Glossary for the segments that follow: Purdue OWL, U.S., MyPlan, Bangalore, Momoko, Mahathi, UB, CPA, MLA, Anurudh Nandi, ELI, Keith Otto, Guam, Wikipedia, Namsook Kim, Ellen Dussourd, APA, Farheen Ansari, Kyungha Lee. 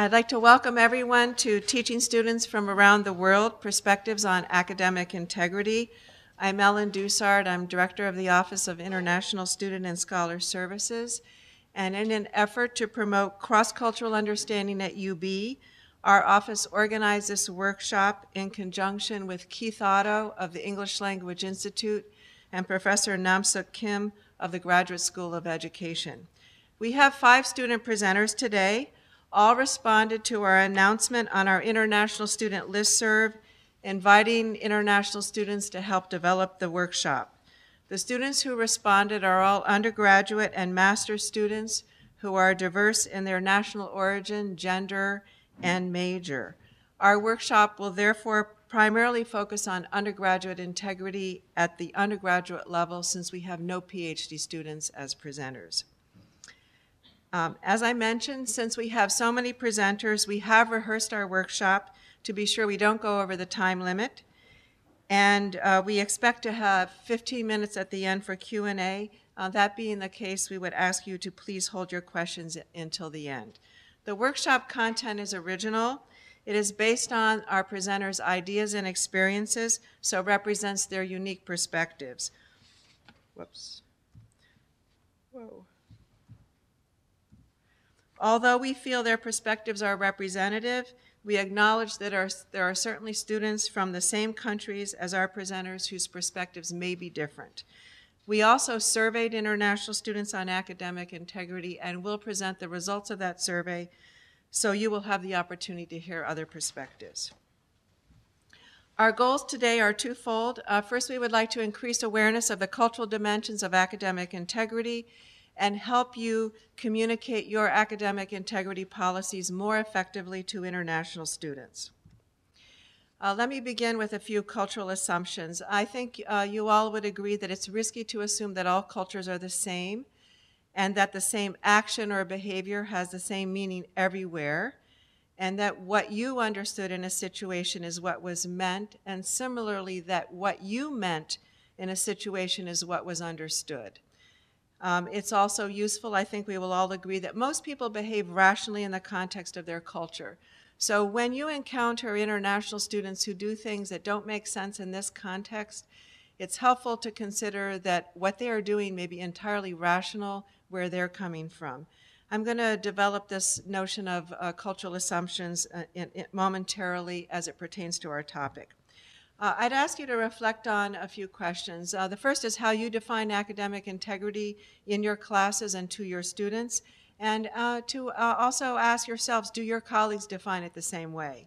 I'd like to welcome everyone to Teaching Students from Around the World, Perspectives on Academic Integrity. I'm Ellen Dussourd. I'm Director of the Office of International Student and Scholar Services. And in an effort to promote cross-cultural understanding at UB, our office organized this workshop in conjunction with Keith Otto of the English Language Institute and Professor Namsook Kim of the Graduate School of Education. We have 5 student presenters today. All responded to our announcement on our international student listserv, inviting international students to help develop the workshop. The students who responded are all undergraduate and master's students who are diverse in their national origin, gender, and major. Our workshop will therefore primarily focus on undergraduate integrity at the undergraduate level, since we have no PhD students as presenters. As I mentioned, since we have so many presenters, we have rehearsed our workshop to be sure we don't go over the time limit. And we expect to have 15 minutes at the end for Q&A. That being the case, we would ask you to please hold your questions until the end. The workshop content is original. It is based on our presenters' ideas and experiences, so represents their unique perspectives. Whoops. Whoa. Although we feel their perspectives are representative, we acknowledge that there are certainly students from the same countries as our presenters whose perspectives may be different. We also surveyed international students on academic integrity and will present the results of that survey, so you will have the opportunity to hear other perspectives. Our goals today are twofold. First, we would like to increase awareness of the cultural dimensions of academic integrity and help you communicate your academic integrity policies more effectively to international students. Let me begin with a few cultural assumptions. I think you all would agree that it's risky to assume that all cultures are the same and that the same action or behavior has the same meaning everywhere, and that what you understood in a situation is what was meant, and similarly that what you meant in a situation is what was understood. It's also useful, I think we will all agree, that most people behave rationally in the context of their culture. So when you encounter international students who do things that don't make sense in this context, it's helpful to consider that what they are doing may be entirely rational where they're coming from. I'm going to develop this notion of cultural assumptions momentarily as it pertains to our topic. I'd ask you to reflect on a few questions. The first is how you define academic integrity in your classes and to your students, and also ask yourselves, do your colleagues define it the same way?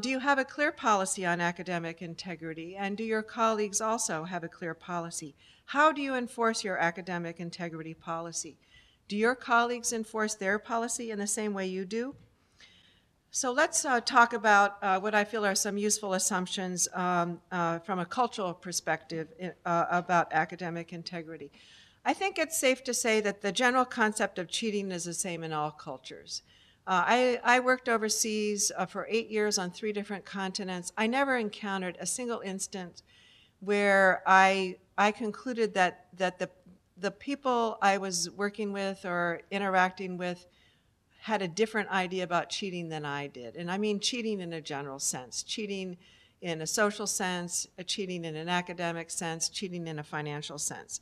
Do you have a clear policy on academic integrity, and do your colleagues also have a clear policy? How do you enforce your academic integrity policy? Do your colleagues enforce their policy in the same way you do? So let's talk about what I feel are some useful assumptions from a cultural perspective about academic integrity. I think it's safe to say that the general concept of cheating is the same in all cultures. I worked overseas for 8 years on 3 different continents. I never encountered a single instance where I concluded that the people I was working with or interacting with had a different idea about cheating than I did. And I mean cheating in a general sense, cheating in a social sense, cheating in an academic sense, cheating in a financial sense.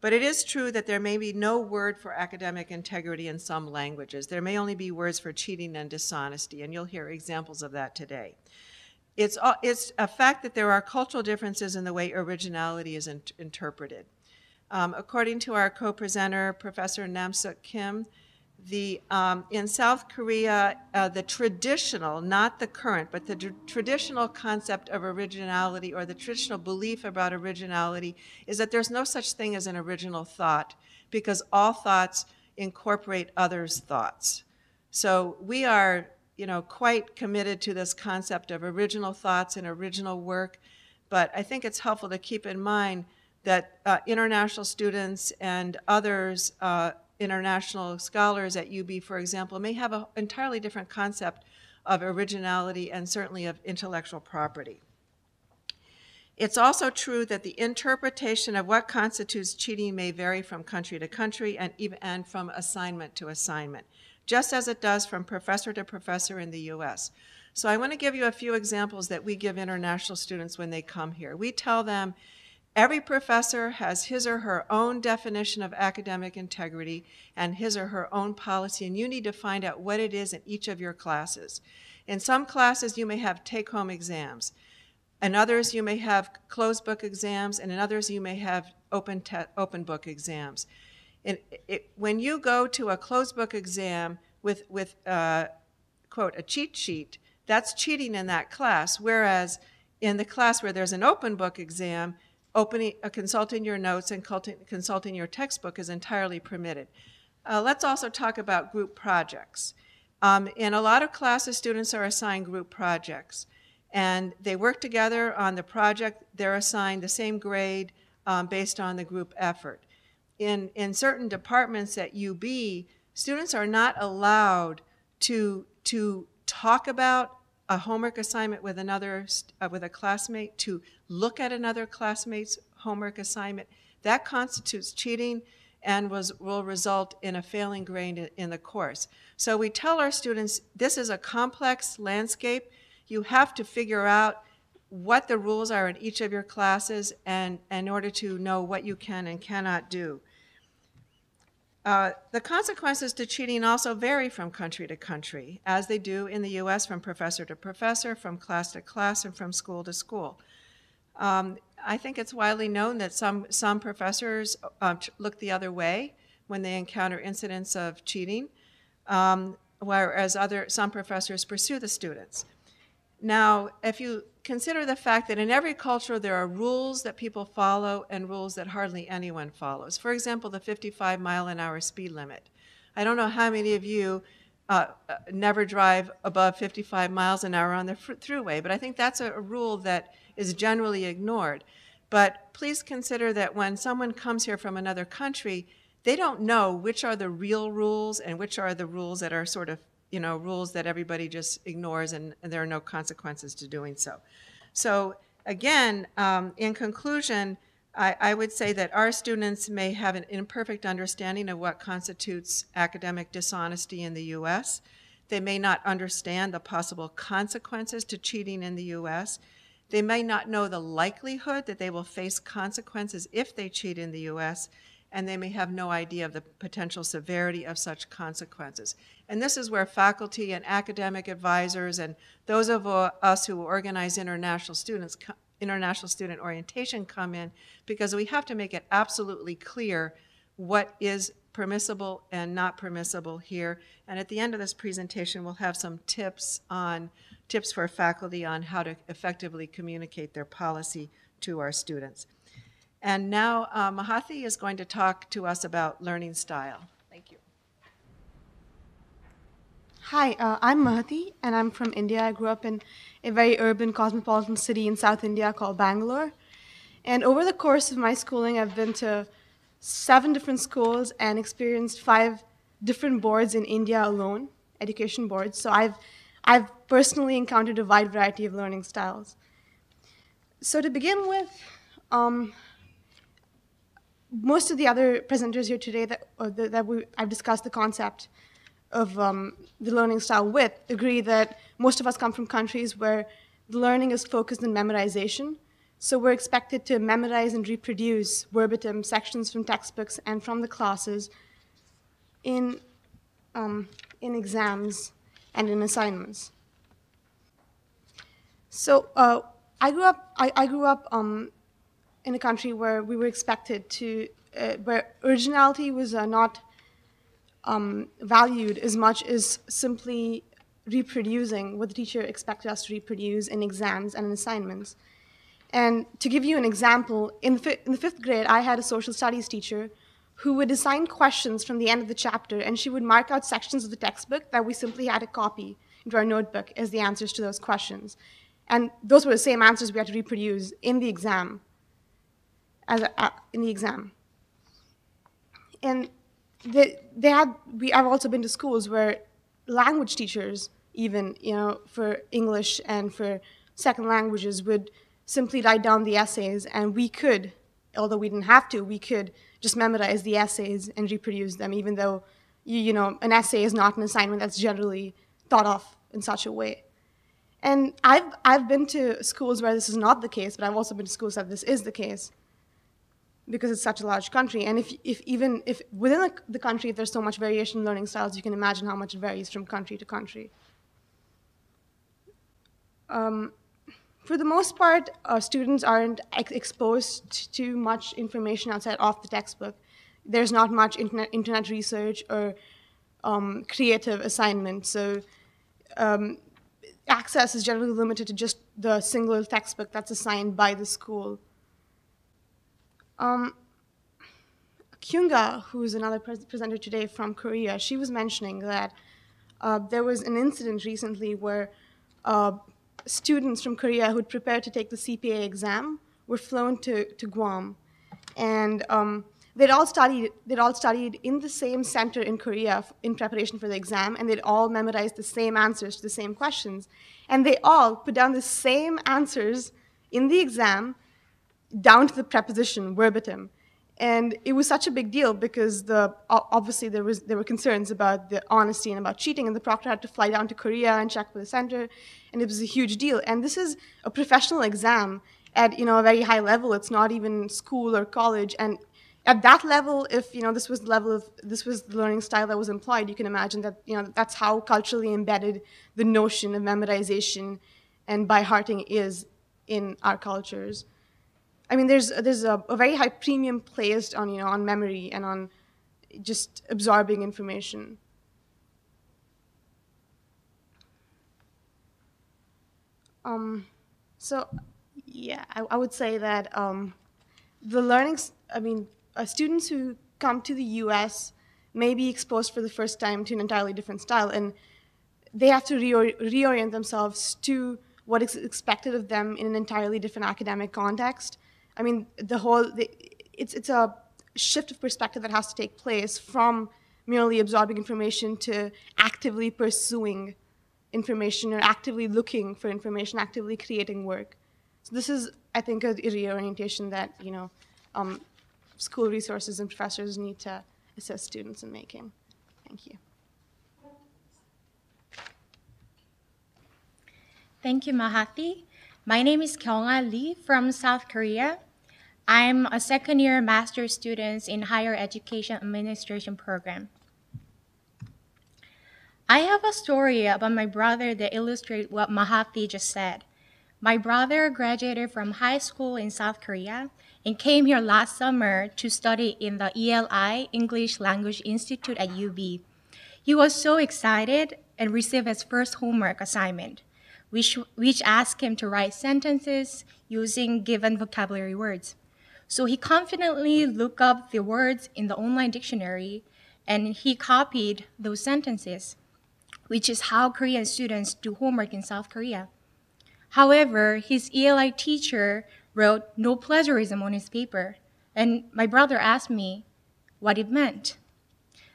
But it is true that there may be no word for academic integrity in some languages. There may only be words for cheating and dishonesty, and you'll hear examples of that today. It's a fact that there are cultural differences in the way originality is interpreted. According to our co-presenter, Professor Namsook Kim, in South Korea, the traditional, not the current, but the traditional concept of originality, or the traditional belief about originality, is that there's no such thing as an original thought, because all thoughts incorporate others' thoughts. So we are, quite committed to this concept of original thoughts and original work, but I think it's helpful to keep in mind that international students and others, international scholars at UB, for example, may have an entirely different concept of originality and certainly of intellectual property. It's also true that the interpretation of what constitutes cheating may vary from country to country and from assignment to assignment. just as it does from professor to professor in the US. So I want to give you a few examples that we give international students when they come here. We tell them every professor has his or her own definition of academic integrity and his or her own policy, and you need to find out what it is in each of your classes. In some classes, you may have take-home exams. In others, you may have closed book exams, and in others, you may have open book exams. And when you go to a closed book exam with quote, a cheat sheet, that's cheating in that class, whereas in the class where there's an open book exam, consulting your notes and consulting your textbook is entirely permitted. Let's also talk about group projects. In a lot of classes, students are assigned group projects, and they work together on the project. They're assigned the same grade based on the group effort. In certain departments at UB, students are not allowed to talk about a homework assignment with another, with a classmate, to look at another classmate's homework assignment. That constitutes cheating and will result in a failing grade in the course. So we tell our students, this is a complex landscape. You have to figure out what the rules are in each of your classes and in order to know what you can and cannot do. The consequences to cheating also vary from country to country, as they do in the U.S. from professor to professor, from class to class, and from school to school. I think it's widely known that some professors look the other way when they encounter incidents of cheating, whereas some professors pursue the students. Now, if you consider the fact that in every culture there are rules that people follow and rules that hardly anyone follows. For example, the 55-mile-an-hour speed limit. I don't know how many of you never drive above 55 miles an hour on the thruway, but I think that's a rule that is generally ignored. But please consider that when someone comes here from another country, they don't know which are the real rules and which are the rules that are sort of, you know, rules that everybody just ignores, and there are no consequences to doing so. So again, in conclusion, I would say that our students may have an imperfect understanding of what constitutes academic dishonesty in the US. They may not understand the possible consequences to cheating in the US. They may not know the likelihood that they will face consequences if they cheat in the US, and they may have no idea of the potential severity of such consequences. And this is where faculty and academic advisors and those of us who organize international student orientation come in, because we have to make it absolutely clear what is permissible and not permissible here. And at the end of this presentation, we'll have some tips for faculty on how to effectively communicate their policy to our students. And now Mahathi is going to talk to us about learning style. Thank you. Hi, I'm Mahathi, and I'm from India. I grew up in a very urban, cosmopolitan city in South India called Bangalore. And over the course of my schooling, I've been to 7 different schools and experienced 5 different boards in India alone, education boards. So I've personally encountered a wide variety of learning styles. So to begin with, most of the other presenters here today I've discussed the concept of the learning style with agree that most of us come from countries where the learning is focused on memorization. So we're expected to memorize and reproduce verbatim sections from textbooks and from the classes in exams and in assignments. So I grew up in a country where we were expected to, where originality was not valued as much as simply reproducing what the teacher expected us to reproduce in exams and in assignments. And to give you an example, in the 5th grade, I had a social studies teacher who would assign questions from the end of the chapter, and she would mark out sections of the textbook that we simply had to copy into our notebook as the answers to those questions. And those were the same answers we had to reproduce in the exam. And I've also been to schools where language teachers, even for English and for second languages, would simply write down the essays, and we could, although we didn't have to, we could just memorize the essays and reproduce them, even though an essay is not an assignment that's generally thought of in such a way. And I've been to schools where this is not the case, but I've also been to schools where this is the case, because it's such a large country. And even if within the country, if there's so much variation in learning styles, you can imagine how much it varies from country to country. For the most part, students aren't exposed to much information outside of the textbook. There's not much internet research or creative assignment. So access is generally limited to just the single textbook that's assigned by the school. Kyungha, who is another presenter today from Korea, she was mentioning that there was an incident recently where students from Korea who'd prepared to take the CPA exam were flown to Guam, and they'd all studied in the same center in Korea in preparation for the exam, and they'd all memorized the same answers to the same questions, and they all put down the same answers in the exam, down to the preposition verbatim. And it was such a big deal because obviously there were concerns about the honesty and about cheating, and the proctor had to fly down to Korea and check with the center, and it was a huge deal. And this is a professional exam at a very high level. It's not even school or college, and at that level, if this was the learning style that was employed, you can imagine that that's how culturally embedded the notion of memorization and by hearting is in our cultures. I mean, there's a very high premium placed on on memory and on just absorbing information. So yeah, I would say that students who come to the U.S. may be exposed for the first time to an entirely different style, and they have to reorient themselves to what is expected of them in an entirely different academic context. I mean, it's a shift of perspective that has to take place from merely absorbing information to actively pursuing information or actively looking for information, actively creating work. So this is, I think, a reorientation that school resources and professors need to assist students in making. Thank you. Thank you, Mahathi. My name is Kyungha Lee from South Korea. I'm a second-year master's student in higher education administration program. I have a story about my brother that illustrates what Mahathi just said. My brother graduated from high school in South Korea and came here last summer to study in the ELI, English Language Institute at UB. He was so excited and received his first homework assignment, which asked him to write sentences using given vocabulary words. So he confidently looked up the words in the online dictionary, and he copied those sentences, which is how Korean students do homework in South Korea. However, his ELI teacher wrote "no plagiarism" on his paper, and my brother asked me what it meant.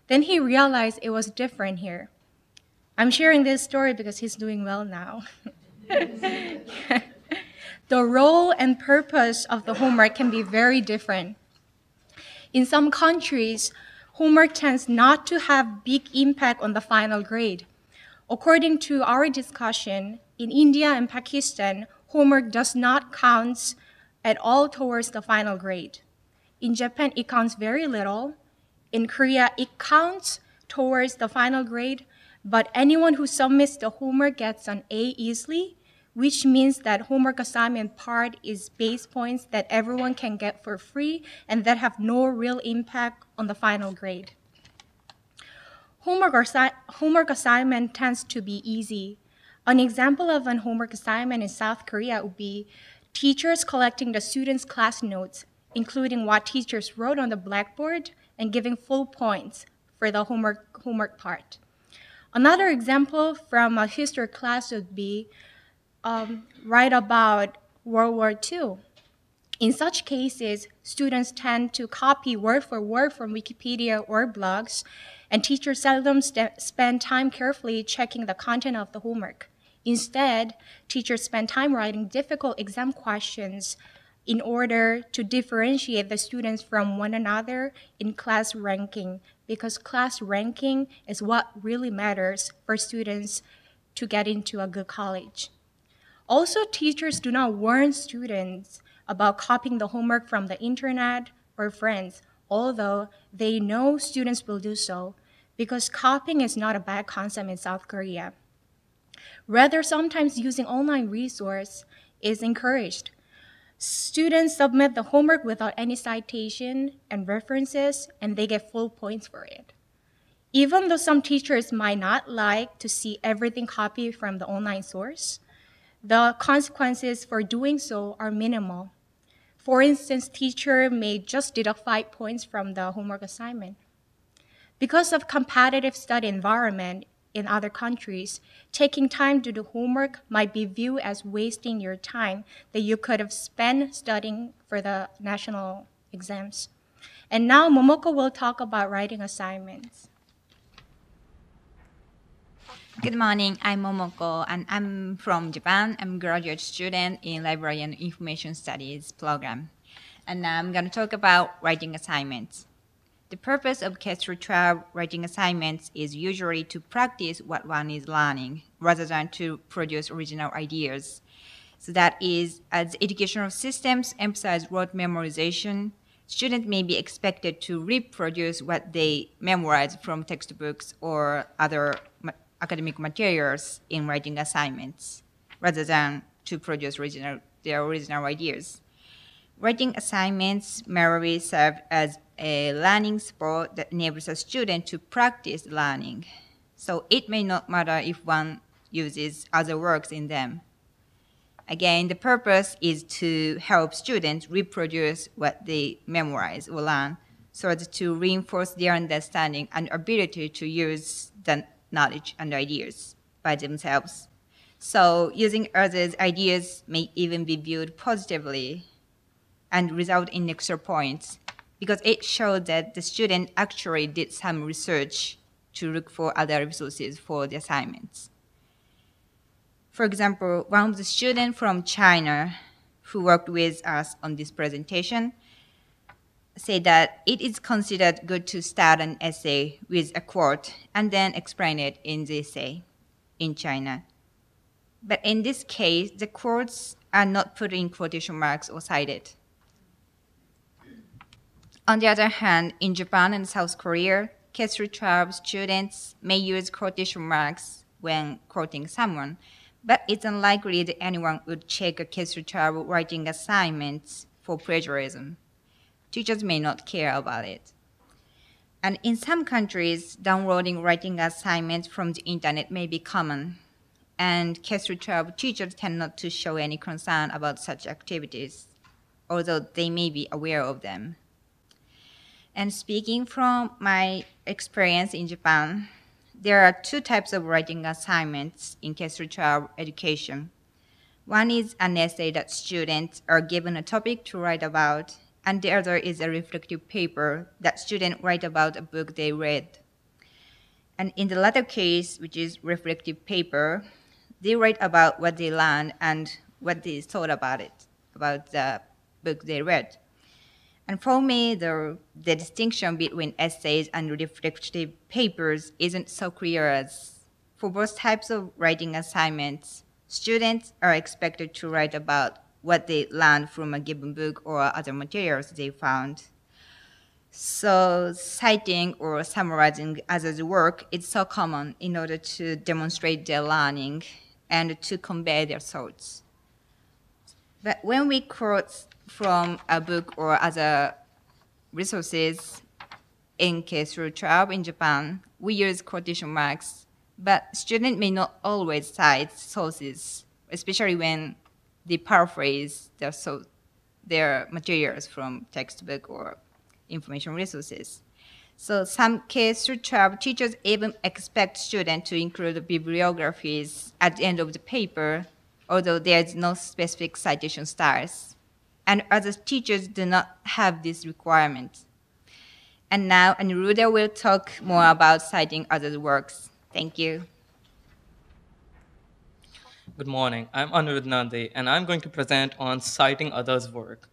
Then he realized it was different here. I'm sharing this story because he's doing well now. The role and purpose of the homework can be very different. In some countries, homework tends not to have big impact on the final grade. According to our discussion, in India and Pakistan, homework does not count at all towards the final grade. In Japan, it counts very little. In Korea, it counts towards the final grade, but anyone who submits the homework gets an A easily, which means that homework assignment part is base points that everyone can get for free and that have no real impact on the final grade. Homework assignment tends to be easy. An example of an homework assignment in South Korea would be teachers collecting the students' class notes, including what teachers wrote on the blackboard, and giving full points for the homework part. Another example from a history class would be write about World War II. In such cases, students tend to copy word for word from Wikipedia or blogs, and teachers seldom spend time carefully checking the content of the homework. Instead, teachers spend time writing difficult exam questions in order to differentiate the students from one another in class ranking, because class ranking is what really matters for students to get into a good college. Also, teachers do not warn students about copying the homework from the internet or friends, although they know students will do so, because copying is not a bad concept in South Korea. Rather, sometimes using online resources is encouraged. Students submit the homework without any citation and references, and they get full points for it. Even though some teachers might not like to see everything copied from the online source, the consequences for doing so are minimal. For instance, teacher may just deduct 5 points from the homework assignment. Because of competitive study environment in other countries, taking time to do homework might be viewed as wasting your time that you could have spent studying for the national exams. And now Momoko will talk about writing assignments. Good morning, I'm Momoko, and I'm from Japan. I'm a graduate student in Library and Information Studies program. And I'm going to talk about writing assignments. The purpose of K-12 writing assignments is usually to practice what one is learning rather than to produce original ideas. So that is, as educational systems emphasize rote memorization, students may be expected to reproduce what they memorize from textbooks or other academic materials in writing assignments rather than to produce their original ideas. Writing assignments merely serve as a learning support that enables a student to practice learning. So it may not matter if one uses other works in them. Again, the purpose is to help students reproduce what they memorize or learn so as to reinforce their understanding and ability to use the knowledge and ideas by themselves. So using others' ideas may even be viewed positively and result in extra points, because it showed that the student actually did some research to look for other resources for the assignments. For example, one of the students from China who worked with us on this presentation said that it is considered good to start an essay with a quote and then explain it in the essay in China. But in this case, the quotes are not put in quotation marks or cited. On the other hand, in Japan and South Korea, K-12 students may use quotation marks when quoting someone, but it's unlikely that anyone would check a K-12 writing assignment for plagiarism. Teachers may not care about it. And in some countries, downloading writing assignments from the internet may be common, and K-12 teachers tend not to show any concern about such activities, although they may be aware of them. And speaking from my experience in Japan, there are two types of writing assignments in K-12 education. One is an essay that students are given a topic to write about, and the other is a reflective paper that students write about a book they read. And in the latter case, which is reflective paper, they write about what they learned and what they thought about it, about the book they read. And for me, the distinction between essays and reflective papers isn't so clear, as for both types of writing assignments, students are expected to write about what they learned from a given book or other materials they found. So citing or summarizing others' work is so common in order to demonstrate their learning and to convey their thoughts. But when we quote from a book or other resources in K-12 in Japan, we use quotation marks, but students may not always cite sources, especially when they paraphrase their materials from textbook or information resources. So some K-12 teachers even expect students to include bibliographies at the end of the paper, although there is no specific citation styles. And other teachers do not have this requirement. And now Anurudha will talk more about citing others' works. Thank you. Good morning, I'm Anurudh Nandi, and I'm going to present on citing others' work.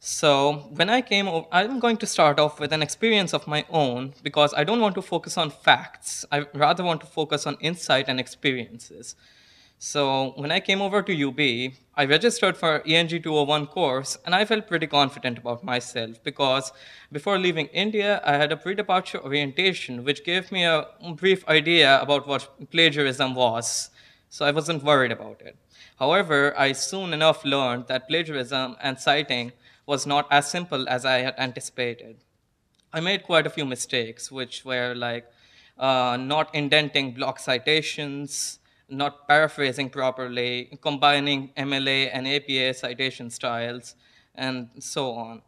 So when I came over, I'm going to start off with an experience of my own because I don't want to focus on facts. I rather want to focus on insight and experiences. So when I came over to UB, I registered for ENG 201 course, and I felt pretty confident about myself because before leaving India, I had a pre-departure orientation, which gave me a brief idea about what plagiarism was. So I wasn't worried about it. However, I soon enough learned that plagiarism and citing was not as simple as I had anticipated. I made quite a few mistakes, which were like not indenting block citations, not paraphrasing properly, combining MLA and APA citation styles, and so on.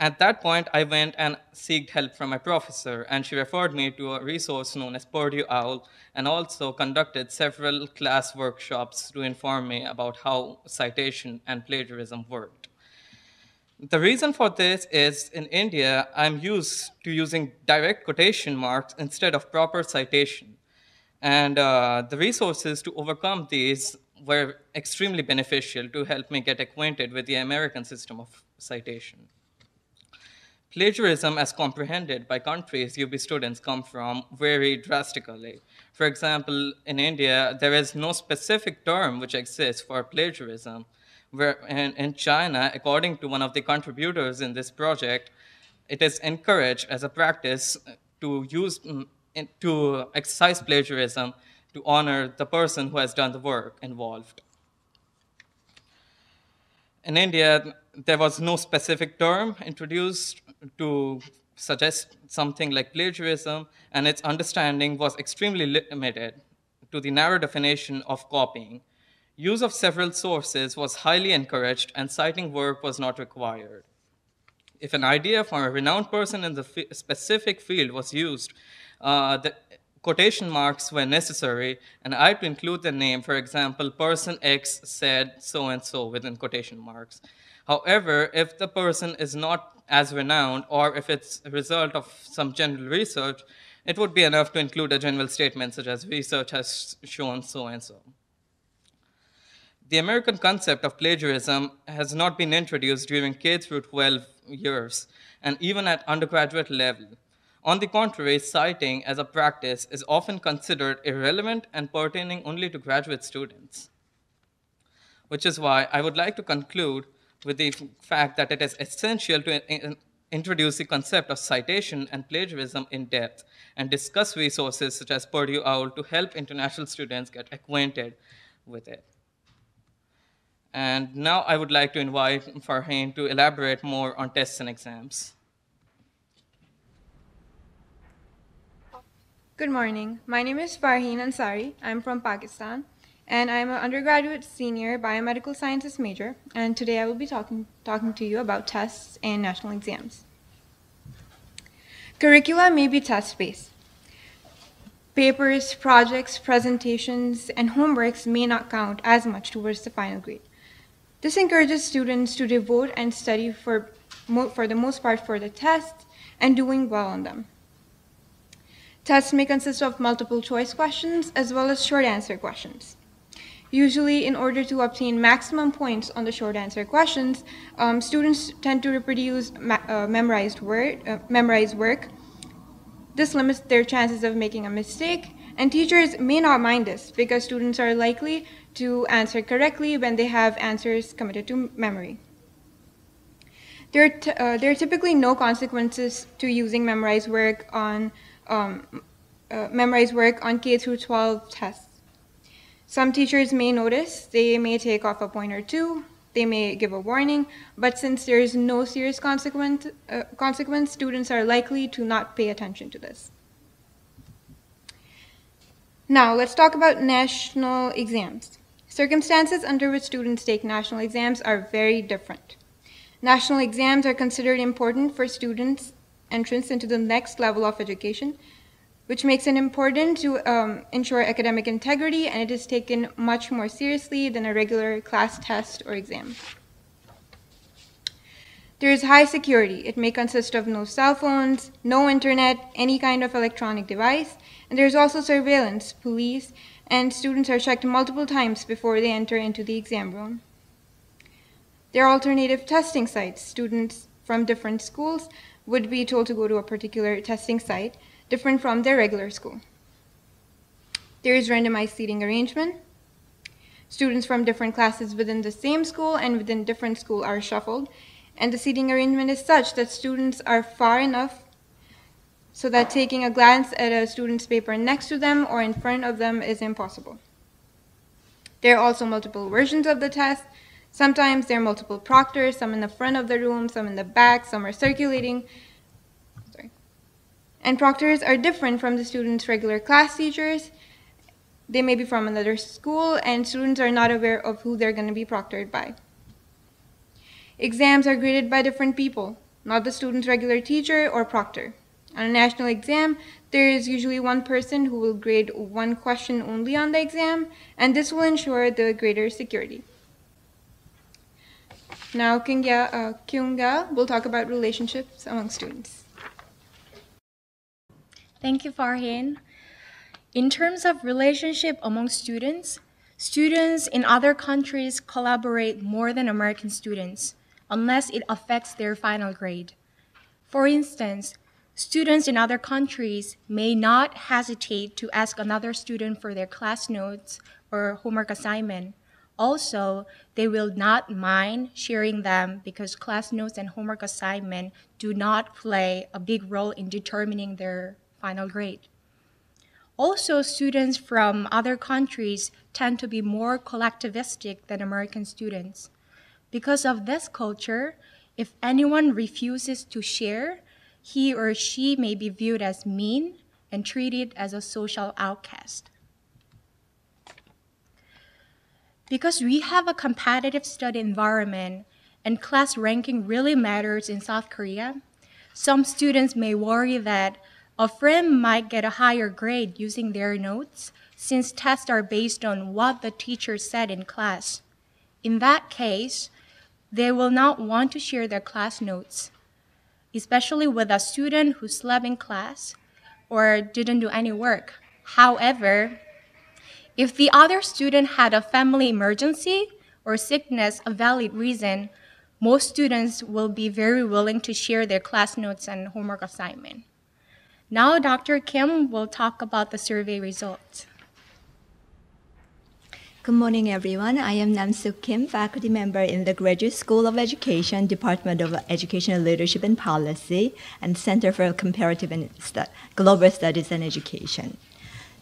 At that point, I went and sought help from my professor, and she referred me to a resource known as Purdue OWL, and also conducted several class workshops to inform me about how citation and plagiarism worked. The reason for this is, in India, I'm used to using direct quotation marks instead of proper citation. And the resources to overcome these were extremely beneficial to help me get acquainted with the American system of citation. Plagiarism as comprehended by countries UB students come from vary drastically. For example, in India, there is no specific term which exists for plagiarism. In China, according to one of the contributors in this project, it is encouraged as a practice to use to exercise plagiarism to honor the person who has done the work involved. In India, there was no specific term introduced to suggest something like plagiarism, and its understanding was extremely limited to the narrow definition of copying. Use of several sources was highly encouraged, and citing work was not required. If an idea from a renowned person in the specific field was used, the quotation marks were necessary, and I had to include the name. For example, person X said so-and-so within quotation marks. However, if the person is not as renowned, or if it's a result of some general research, it would be enough to include a general statement such as research has shown so-and-so. The American concept of plagiarism has not been introduced during K through 12 years, and even at undergraduate level. On the contrary, citing as a practice is often considered irrelevant and pertaining only to graduate students, which is why I would like to conclude with the fact that it is essential to introduce the concept of citation and plagiarism in depth and discuss resources such as Purdue OWL to help international students get acquainted with it. And now I would like to invite Farheen to elaborate more on tests and exams. Good morning. My name is Farheen Ansari. I'm from Pakistan, and I'm an undergraduate senior biomedical sciences major. And today I will be talking to you about tests and national exams. Curricula may be test-based. Papers, projects, presentations, and homeworks may not count as much towards the final grade. This encourages students to devote and study for the most part for the tests and doing well on them. Tests may consist of multiple choice questions as well as short answer questions. Usually, in order to obtain maximum points on the short answer questions, students tend to reproduce memorized work. This limits their chances of making a mistake, and teachers may not mind this because students are likely to answer correctly when they have answers committed to memory. There are typically no consequences to using memorized work on K through 12 tests. Some teachers may notice, they may take off a point or two, they may give a warning, but since there is no serious consequence, students are likely to not pay attention to this. Now, let's talk about national exams. Circumstances under which students take national exams are very different. National exams are considered important for students' entrance into the next level of education, which makes it important to ensure academic integrity, and it is taken much more seriously than a regular class test or exam. There is high security. It may consist of no cell phones, no internet, any kind of electronic device, and there is also surveillance, police, and students are checked multiple times before they enter into the exam room. There are alternative testing sites. Students from different schools would be told to go to a particular testing site different from their regular school. There is randomized seating arrangement. Students from different classes within the same school and within different schools are shuffled, and the seating arrangement is such that students are far enough so that taking a glance at a student's paper next to them or in front of them is impossible. There are also multiple versions of the test. Sometimes there are multiple proctors, some in the front of the room, some in the back, some are circulating. And proctors are different from the students' regular class teachers. They may be from another school, and students are not aware of who they're going to be proctored by. Exams are graded by different people, not the student's regular teacher or proctor. On a national exam, there is usually one person who will grade one question only on the exam, and this will ensure the grader's security. Now, Kyungha will talk about relationships among students. Thank you, Farheen. In terms of relationship among students, students in other countries collaborate more than American students, unless it affects their final grade. For instance, students in other countries may not hesitate to ask another student for their class notes or homework assignment. Also, they will not mind sharing them because class notes and homework assignment do not play a big role in determining their final grade. Also, students from other countries tend to be more collectivistic than American students. Because of this culture, if anyone refuses to share, he or she may be viewed as mean and treated as a social outcast. Because we have a competitive study environment and class ranking really matters in South Korea, some students may worry that a friend might get a higher grade using their notes since tests are based on what the teacher said in class. In that case, they will not want to share their class notes, especially with a student who slept in class or didn't do any work. However, if the other student had a family emergency or sickness, a valid reason, most students will be very willing to share their class notes and homework assignment. Now, Dr. Kim will talk about the survey results. Good morning, everyone. I am Namsook Kim, faculty member in the Graduate School of Education, Department of Educational Leadership and Policy, and Center for Comparative and Global Studies and Education.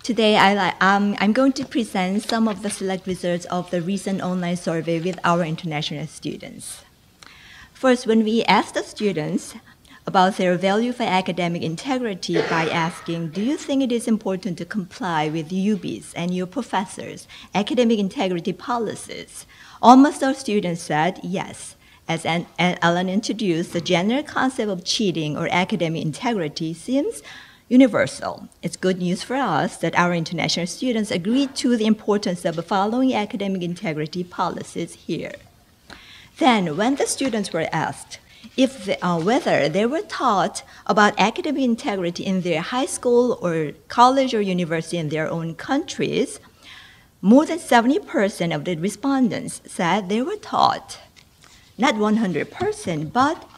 Today, I'm going to present some of the select results of the recent online survey with our international students. First, when we asked the students about their value for academic integrity by asking, do you think it is important to comply with UB's and your professors' academic integrity policies? Almost all students said yes. As Ellen introduced, the general concept of cheating or academic integrity seems universal. It's good news for us that our international students agreed to the importance of following academic integrity policies here. Then, when the students were asked, whether they were taught about academic integrity in their high school or college or university in their own countries, more than 70% of the respondents said they were taught. Not 100%, but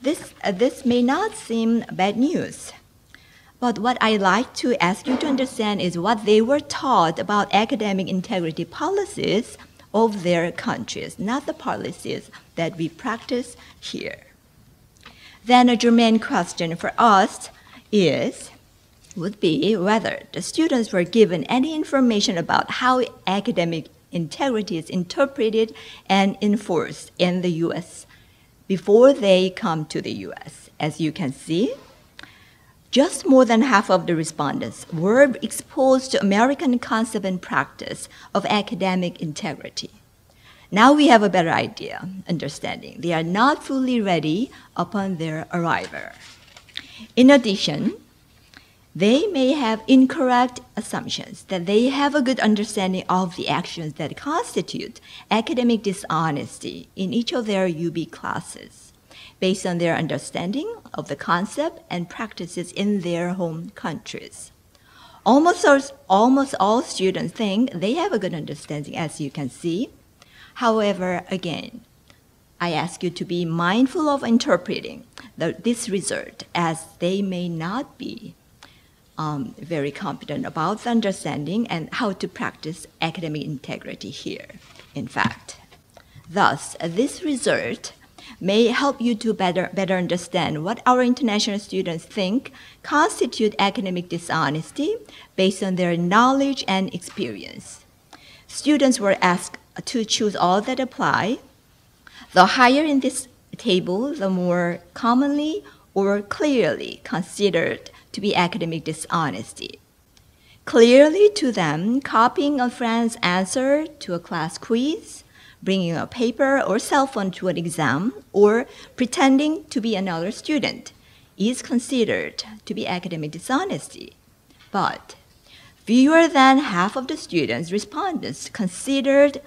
this may not seem bad news. But what I'd like to ask you to understand is what they were taught about academic integrity policies of their countries, not the policies that we practice here. Then a germane question for us would be whether the students were given any information about how academic integrity is interpreted and enforced in the US before they come to the US. As you can see, just more than half of the respondents were exposed to American concept and practice of academic integrity. Now we have a better idea, understanding they are not fully ready upon their arrival. In addition, they may have incorrect assumptions that they have a good understanding of the actions that constitute academic dishonesty in each of their UB classes, based on their understanding of the concept and practices in their home countries. Almost all students think they have a good understanding, as you can see. However, again, I ask you to be mindful of interpreting this result, as they may not be very competent about the understanding and how to practice academic integrity here, in fact. Thus, this result may help you to better understand what our international students think constitute academic dishonesty based on their knowledge and experience. Students were asked to choose all that apply. The higher in this table, the more commonly or clearly considered to be academic dishonesty. Clearly to them, copying a friend's answer to a class quiz, bringing a paper or cell phone to an exam, or pretending to be another student is considered to be academic dishonesty. But fewer than half of the respondents considered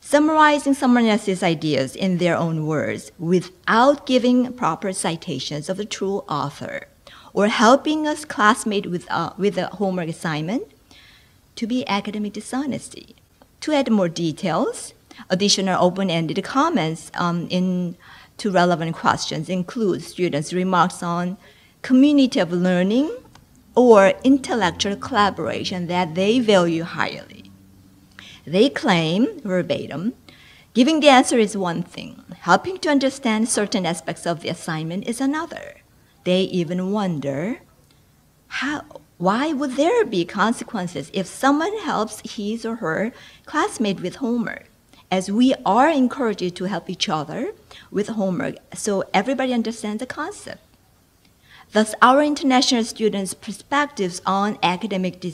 summarizing someone else's ideas in their own words without giving proper citations of the true author, or helping a classmate with a homework assignment to be academic dishonesty. To add more details, additional open-ended comments to relevant questions include students' remarks on community of learning or intellectual collaboration that they value highly. They claim, verbatim, giving the answer is one thing, helping to understand certain aspects of the assignment is another. They even wonder, why would there be consequences if someone helps his or her classmate with homework? As we are encouraged to help each other with homework, so everybody understands the concept. Thus, our international students' perspectives on academic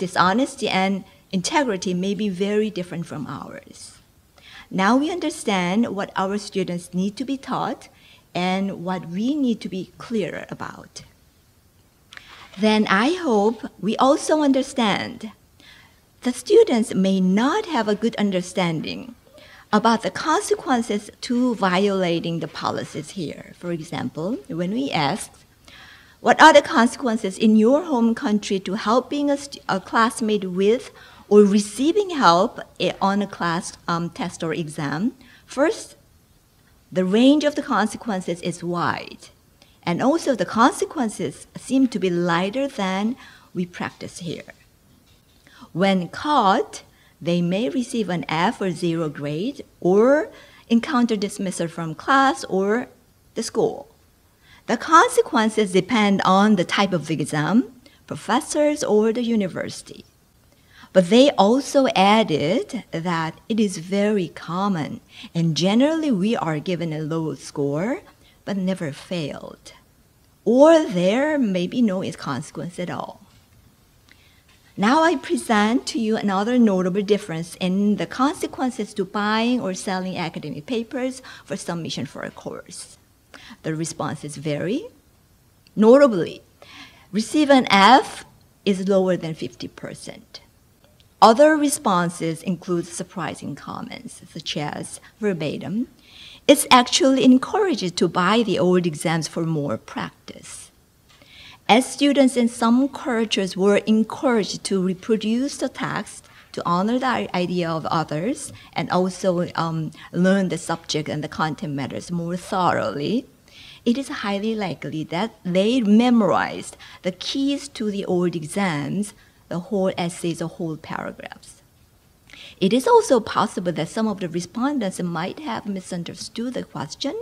dishonesty and integrity may be very different from ours. Now we understand what our students need to be taught and what we need to be clearer about. Then I hope we also understand the students may not have a good understanding about the consequences to violating the policies here. For example, when we asked, what are the consequences in your home country to helping a classmate with or receiving help on a class test or exam? First, the range of the consequences is wide, and also the consequences seem to be lighter than we practice here. When caught, they may receive an F or 0 grade, or encounter dismissal from class or the school. The consequences depend on the type of the exam, professors, or the university. But they also added that it is very common, and generally we are given a low score, but never failed. Or there may be no consequence at all. Now I present to you another notable difference in the consequences to buying or selling academic papers for submission for a course. The responses vary. Notably, receive an F is lower than 50%. Other responses include surprising comments, such as verbatim, it's actually encouraged to buy the old exams for more practice. As students in some cultures were encouraged to reproduce the text to honor the idea of others and also learn the subject and the content matters more thoroughly, it is highly likely that they memorized the keys to the old exams, the whole essays or whole paragraphs. It is also possible that some of the respondents might have misunderstood the question.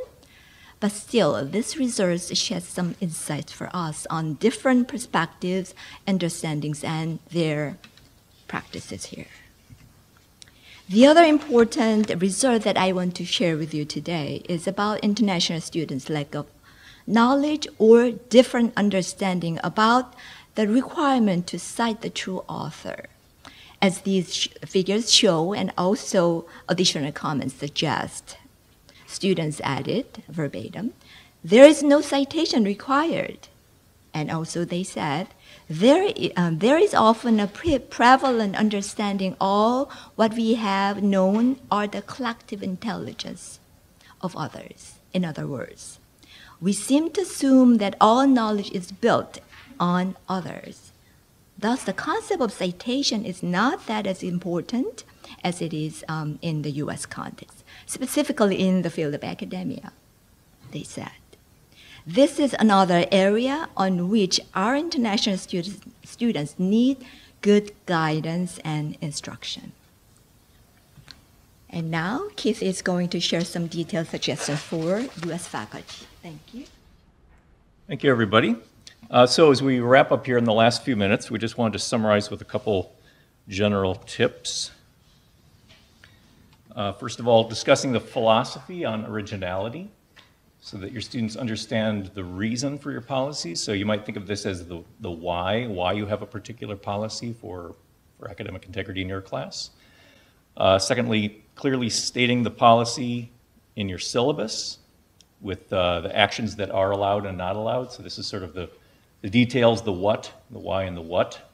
But still, this research sheds some insights for us on different perspectives, understandings, and their practices here. The other important result that I want to share with you today is about international students' lack of knowledge or different understanding about the requirement to cite the true author, as these figures show and also additional comments suggest. Students added, verbatim, there is no citation required. And also they said, there is often a prevalent understanding all what we have known are the collective intelligence of others. In other words, we seem to assume that all knowledge is built on others. Thus, the concept of citation is not that as important as it is in the U.S. context, specifically in the field of academia, they said. This is another area on which our international students need good guidance and instruction. And now, Keith is going to share some detailed suggestions for U.S. faculty. Thank you. Thank you, everybody. So as we wrap up here in the last few minutes, we just wanted to summarize with a couple general tips. First of all, discussing the philosophy on originality so that your students understand the reason for your policies. So you might think of this as the why you have a particular policy for academic integrity in your class. Secondly, clearly stating the policy in your syllabus with the actions that are allowed and not allowed. So this is sort of the details, the what, the why, and the what.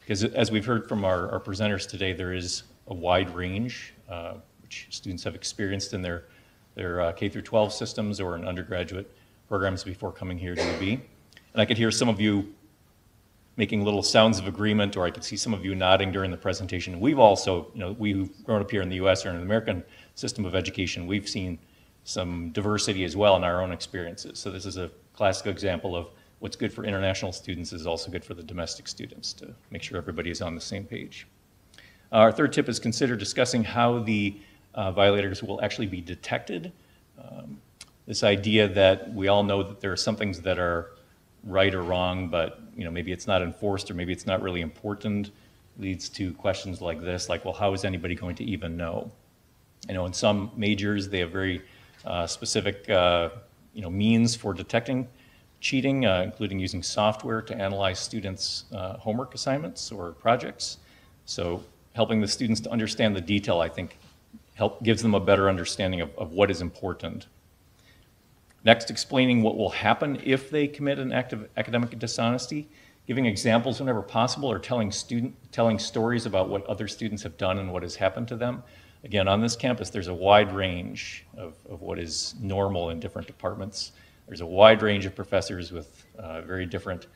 Because as we've heard from our presenters today, there is a wide range, which students have experienced in their K through 12 systems or in undergraduate programs before coming here to UB. And I could hear some of you making little sounds of agreement, or I could see some of you nodding during the presentation. We've also, we who've grown up here in the US or in the American system of education, we've seen some diversity as well in our own experiences. So this is a classic example of what's good for international students is also good for the domestic students, to make sure everybody is on the same page. Our third tip is consider discussing how the violators will actually be detected. This idea that we all know that there are some things that are right or wrong, but maybe it's not enforced or maybe it's not really important, leads to questions like this, like, well, how is anybody going to even know? In some majors, they have very specific means for detecting cheating, including using software to analyze students' homework assignments or projects. So helping the students to understand the detail, I think, gives them a better understanding of what is important. Next, explaining what will happen if they commit an act of academic dishonesty, giving examples whenever possible, or telling stories about what other students have done and what has happened to them. Again, on this campus, there's a wide range of what is normal in different departments. There's a wide range of professors with very different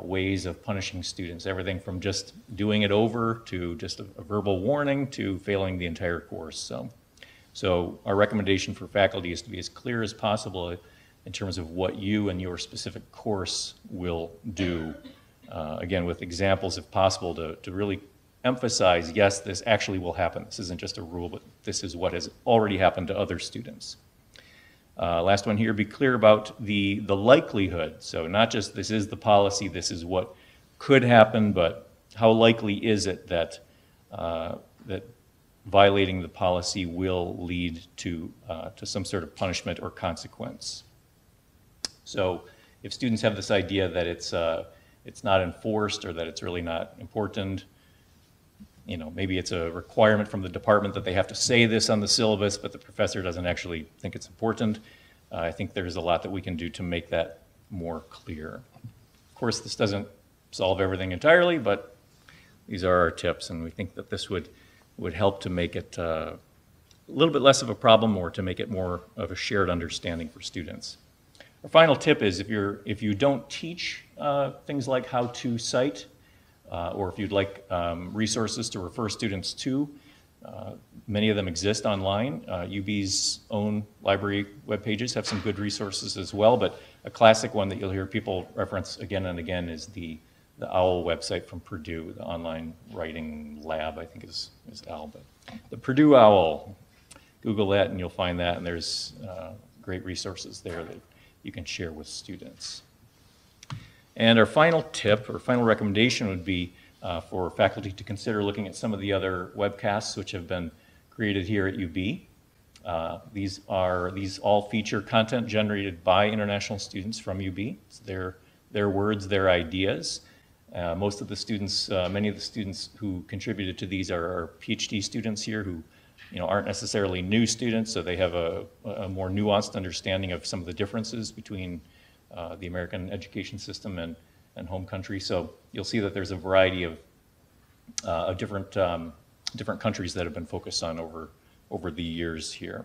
ways of punishing students, everything from just doing it over to just a verbal warning to failing the entire course. So our recommendation for faculty is to be as clear as possible in terms of what you and your specific course will do. Again, with examples, if possible, to really emphasize, yes, this actually will happen. This isn't just a rule, but this is what has already happened to other students. Last one here, be clear about the likelihood. So not just this is the policy, this is what could happen, but how likely is it that, that violating the policy will lead to some sort of punishment or consequence. So if students have this idea that it's not enforced or that it's really not important, maybe it's a requirement from the department that they have to say this on the syllabus, but the professor doesn't actually think it's important. I think there's a lot that we can do to make that more clear. Of course, this doesn't solve everything entirely, but these are our tips, and we think that this would help to make it a little bit less of a problem or to make it more of a shared understanding for students. Our final tip is if you don't teach things like how to cite, or if you'd like resources to refer students to, many of them exist online. UB's own library web pages have some good resources as well, but a classic one that you'll hear people reference again and again is the OWL website from Purdue, the Online Writing Lab, I think is OWL, but the Purdue OWL, Google that and you'll find that, and there's great resources there that you can share with students. And our final tip or final recommendation would be for faculty to consider looking at some of the other webcasts which have been created here at UB. These all feature content generated by international students from UB. It's their words, their ideas. Most of the students, many of the students who contributed to these are PhD students here who aren't necessarily new students, so they have a more nuanced understanding of some of the differences between the American education system and home country. So you'll see that there's a variety of different countries that have been focused on over the years here.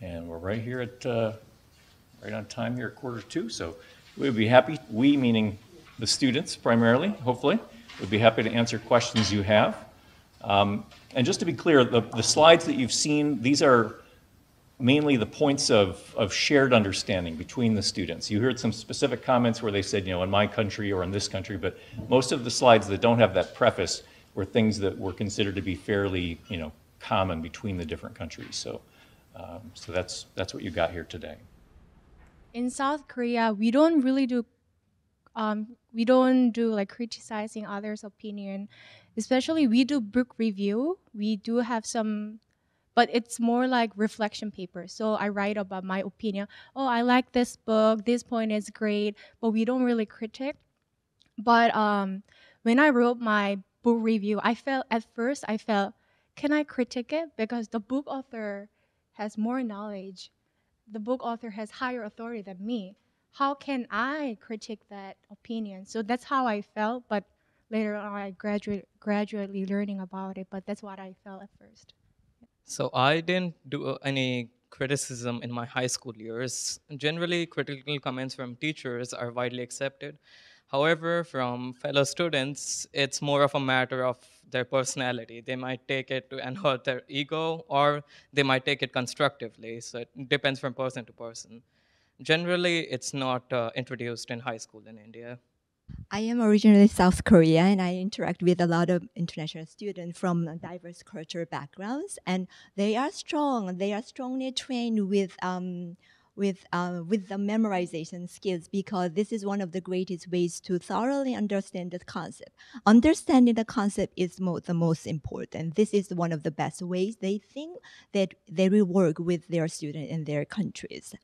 And we're right here at right on time here at 1:45. So We would be happy, we meaning the students primarily, hopefully, would be happy to answer questions you have. And just to be clear, the slides that you've seen, these are mainly the points of shared understanding between the students. You heard some specific comments where they said, you know, in my country or in this country, but most of the slides that don't have that preface were things that were considered to be fairly, you know, common between the different countries. So, so that's what you got here today. In South Korea, we don't really do, like criticizing others' opinion. Especially we do book review. We do have some, but it's more like reflection paper. So I write about my opinion. Oh, I like this book. This point is great, but we don't really critique. But when I wrote my book review, I felt at first I felt, can I critique it? Because the book author has more knowledge. The book author has higher authority than me. How can I critique that opinion? So that's how I felt, but later on I gradually learning about it, but that's what I felt at first. So I didn't do any criticism in my high school years. Generally, critical comments from teachers are widely accepted. However, from fellow students, it's more of a matter of their personality. They might take it and hurt their ego, or they might take it constructively. So it depends from person to person. Generally, it's not introduced in high school in India. I am originally South Korea, and I interact with a lot of international students from diverse cultural backgrounds, and they are strong. They are strongly trained with the memorization skills, because this is one of the greatest ways to thoroughly understand the concept. Understanding the concept is the most important. This is one of the best ways they think that they will work with their students in their countries.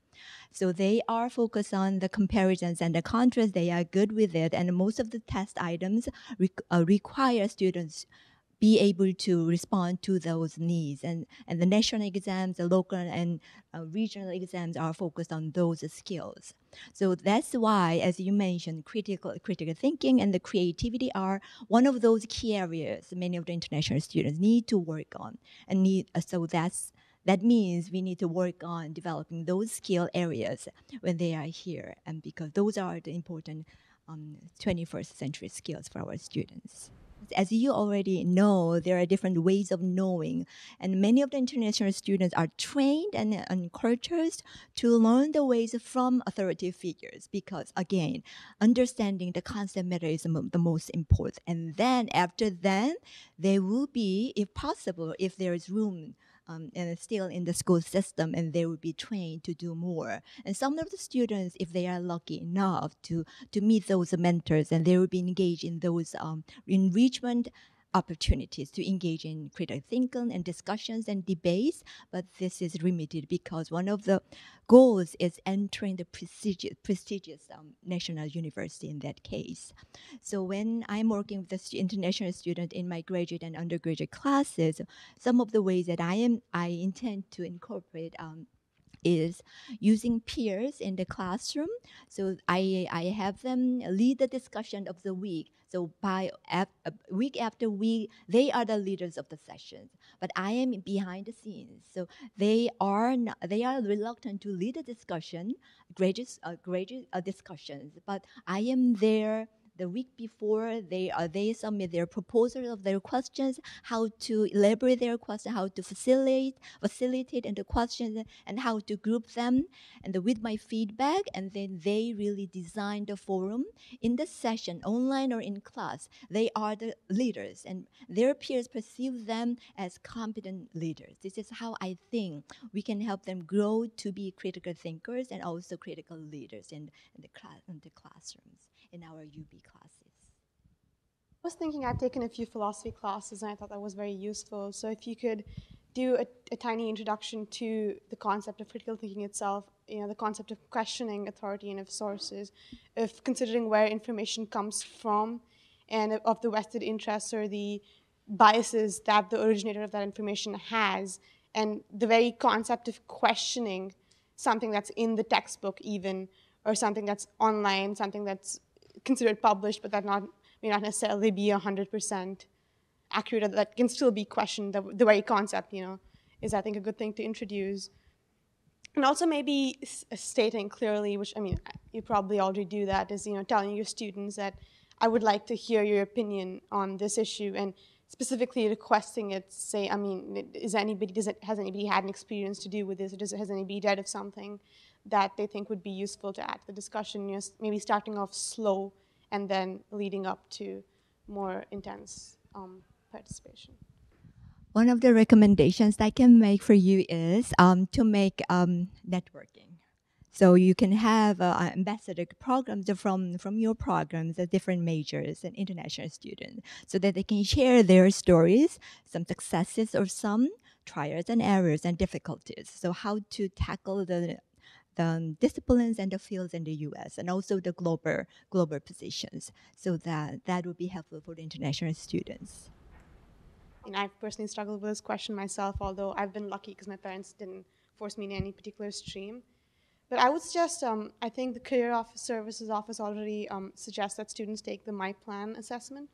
So they are focused on the comparisons and the contrast. They are good with it, and most of the test items require students be able to respond to those needs. And the national exams, the local and regional exams are focused on those skills. So that's why, as you mentioned, critical thinking and the creativity are one of those key areas many of the international students need to work on. And that means we need to work on developing those skill areas when they are here, and because those are the important 21st century skills for our students. As you already know, there are different ways of knowing, and many of the international students are trained and encouraged to learn the ways from authoritative figures, because again, understanding the concept matter is the most important. And then after that, they will be, if possible, if there is room, and still in the school system, and they will be trained to do more. And some of the students, if they are lucky enough to meet those mentors, and they will be engaged in those enrichment opportunities to engage in critical thinking and discussions and debates. But this is limited, because one of the goals is entering the prestigious national university in that case. So when I'm working with the international student in my graduate and undergraduate classes, some of the ways that I intend to incorporate is using peers in the classroom. So I have them lead the discussion of the week. So week after week, they are the leaders of the sessions, but I am behind the scenes. So they are reluctant to lead a discussion, graduate discussions, but I am there. The week before, they submit their proposal of their questions, how to elaborate their question, how to facilitate and the questions, and how to group them, and with my feedback, and then they really design the forum in the session, online or in class. They are the leaders, and their peers perceive them as competent leaders. This is how I think we can help them grow to be critical thinkers and also critical leaders in the classrooms, in our UB classes. I was thinking I'd taken a few philosophy classes, and I thought that was very useful. So if you could do a tiny introduction to the concept of critical thinking itself, you know, the concept of questioning authority and of sources, of considering where information comes from, and of the vested interests or the biases that the originator of that information has, and the very concept of questioning something that's in the textbook even, or something that's online, something that's considered published, but that may not necessarily be 100% accurate, that can still be questioned, the very concept, you know, is I think a good thing to introduce. And also maybe stating clearly, which I mean, you probably already do that, is telling your students that I would like to hear your opinion on this issue, and specifically requesting it. Say, I mean, has anybody had an experience to do with this? Or has anybody read of something that they think would be useful to add to the discussion? Maybe starting off slow and then leading up to more intense participation. One of the recommendations that I can make for you is to make networking. So you can have ambassador programs from your programs of different majors and international students so that they can share their stories, some successes or some trials and errors and difficulties. So how to tackle the disciplines and the fields in the US and also the global positions. So that would be helpful for the international students. And I've personally struggled with this question myself, although I've been lucky because my parents didn't force me into any particular stream. But I would suggest, I think the Career Services Office already suggests that students take the MyPlan assessment,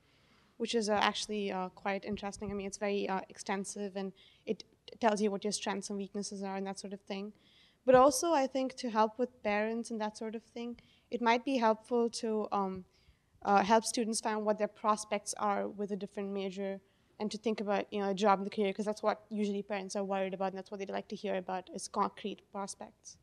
which is actually quite interesting. I mean, it's very extensive, and it tells you what your strengths and weaknesses are and that sort of thing. But also, I think to help with parents and that sort of thing, it might be helpful to help students find what their prospects are with a different major, and to think about a job and the career, because that's what usually parents are worried about, and that's what they'd like to hear about, is concrete prospects.